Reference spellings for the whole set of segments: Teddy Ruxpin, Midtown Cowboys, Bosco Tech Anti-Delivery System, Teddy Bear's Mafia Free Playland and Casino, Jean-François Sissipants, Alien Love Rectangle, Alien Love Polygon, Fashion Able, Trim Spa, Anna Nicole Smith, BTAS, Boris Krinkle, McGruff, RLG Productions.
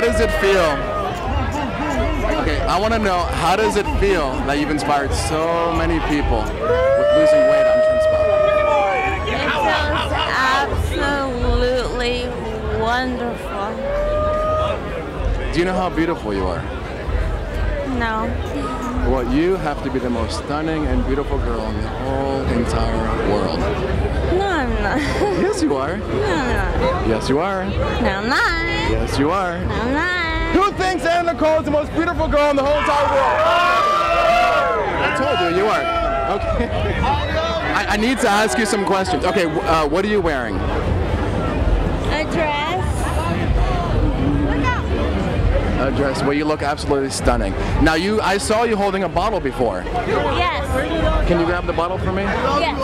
How does it feel? Okay, I want to know, how does it feel that you've inspired so many people with losing weight on Trim Spa? It feels absolutely wonderful. Do you know how beautiful you are? No. Well, you have to be the most stunning and beautiful girl in the whole entire world. No, I'm not. Yes, you are. No, I'm not. Yes, you are. No, I'm not. Yes, you are. No, I'm not. Who thinks Anna Nicole is the most beautiful girl in the whole entire world? I told you, you are. Okay. I need to ask you some questions. Okay, what are you wearing? A dress. A dress. Well, you look absolutely stunning. Now, I saw you holding a bottle before. Yes. Can you grab the bottle for me? Yes.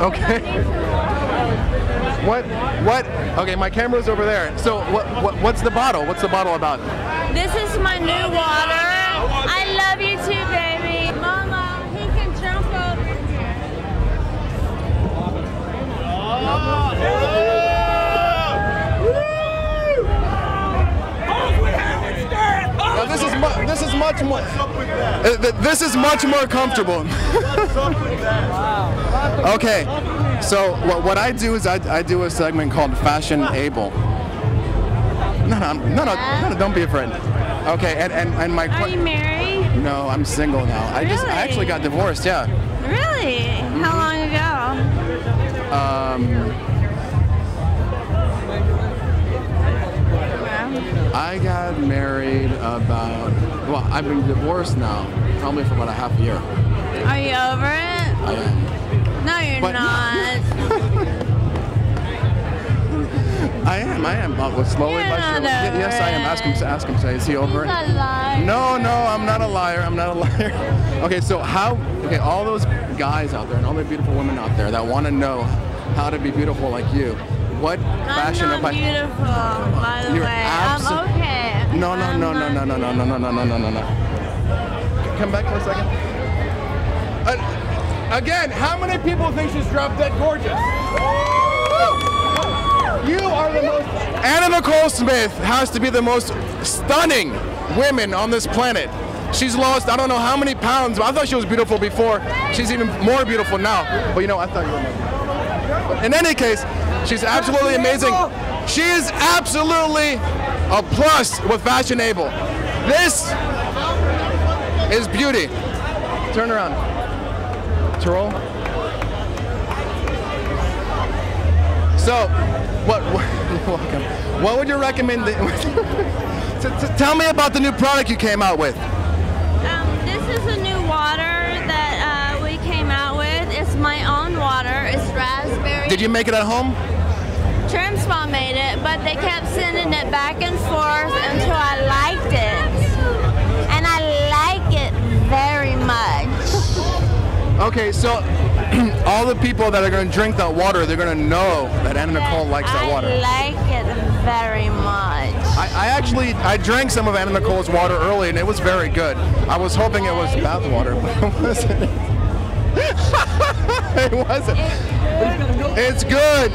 Okay. What? Okay, my camera's over there. So, what's the bottle? What's the bottle about? This is my new water. I love you too, baby. Mama, he can jump over here. Now, this is much more. This is much more comfortable. Okay, so what I do is I do a segment called Fashion Able. No, don't be afraid. Okay, and my... Are you married? No, I'm single now. Really? I actually got divorced, yeah. Really? How long ago? 've been divorced now, probably for about a half year. Are you over it? I am. No, you're not. I am. But slowly by slowly. Yes, I am. Ask him. Say, is he over it? He's a liar. No, I'm not a liar. I'm not a liar. Okay, so all those guys out there and all the beautiful women out there that want to know how to be beautiful like you, what fashion am I? I'm not beautiful, by the way. I'm okay. No. Come back for a second. Again, how many people think she's drop dead gorgeous? You are the most... Anna Nicole Smith has to be the most stunning woman on this planet. She's lost, I don't know how many pounds, but I thought she was beautiful before. She's even more beautiful now. But you know, I thought you were more. In any case, she's absolutely amazing. She is absolutely a plus with Fashion Able. This is beauty. Turn around. Roll. So, what would you recommend? Tell me about the new product you came out with. This is a new water that we came out with. It's my own water. It's raspberry. Did you make it at home? Trim Spa made it, but they kept sending it back and forth until I liked it, and I like it very much. Okay, so all the people that are going to drink that water, they're going to know that Anna Nicole likes that water. I like it very much. I drank some of Anna Nicole's water early, and it was very good. I was hoping it was bath water, but it wasn't. It wasn't. It's good.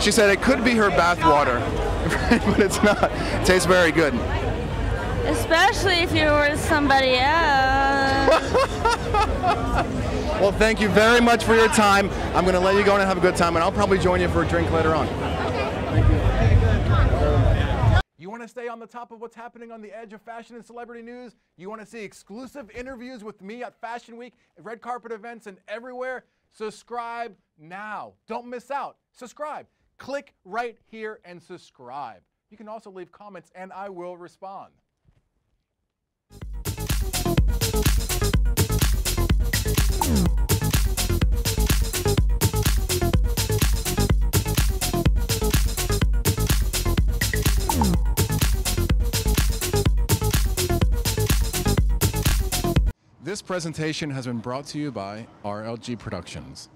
She said it could be her bath water, but it's not. It tastes very good. Especially if you were somebody else. Well, thank you very much for your time. I'm going to let you go and have a good time, and I'll probably join you for a drink later on. Okay. You want to stay on the top of what's happening on the edge of fashion and celebrity news? You want to see exclusive interviews with me at Fashion Week, red carpet events, and everywhere? Subscribe now. Don't miss out. Subscribe. Click right here and subscribe. You can also leave comments, and I will respond. This presentation has been brought to you by RLG Productions.